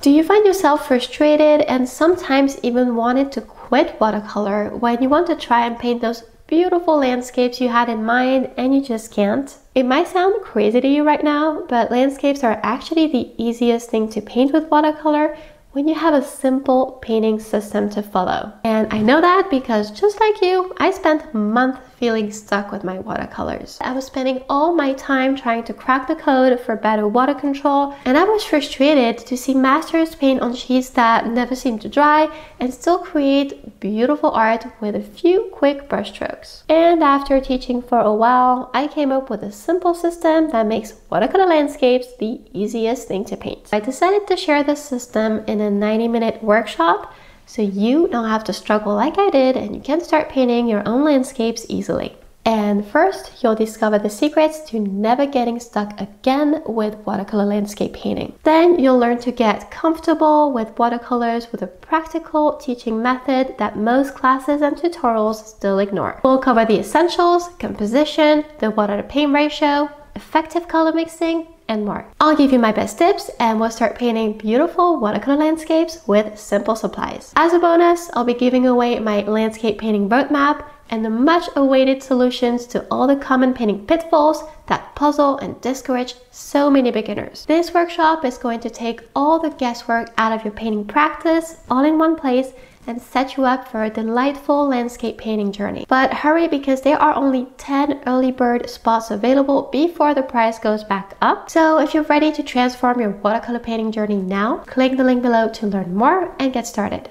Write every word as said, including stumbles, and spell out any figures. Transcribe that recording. Do you find yourself frustrated and sometimes even wanted to quit watercolor when you want to try and paint those beautiful landscapes you had in mind and you just can't? It might sound crazy to you right now, but landscapes are actually the easiest thing to paint with watercolor when you have a simple painting system to follow. And I know that because just like you, I spent months feeling stuck with my watercolors. I was spending all my time trying to crack the code for better water control, and I was frustrated to see masters paint on sheets that never seem to dry and still create beautiful art with a few quick brushstrokes. And after teaching for a while, I came up with a simple system that makes watercolor landscapes the easiest thing to paint. I decided to share this system in a ninety minute workshop so you don't have to struggle like I did and you can start painting your own landscapes easily. And first, you'll discover the secrets to never getting stuck again with watercolor landscape painting. Then you'll learn to get comfortable with watercolors with a practical teaching method that most classes and tutorials still ignore. We'll cover the essentials, composition, the water to paint ratio, effective color mixing, and more. I'll give you my best tips and we'll start painting beautiful watercolor landscapes with simple supplies. As a bonus, I'll be giving away my landscape painting roadmap and the much awaited solutions to all the common painting pitfalls that puzzle and discourage so many beginners. This workshop is going to take all the guesswork out of your painting practice all in one place and set you up for a delightful landscape painting journey. But hurry, because there are only ten early bird spots available before the price goes back up. So if you're ready to transform your watercolor painting journey now, click the link below to learn more and get started.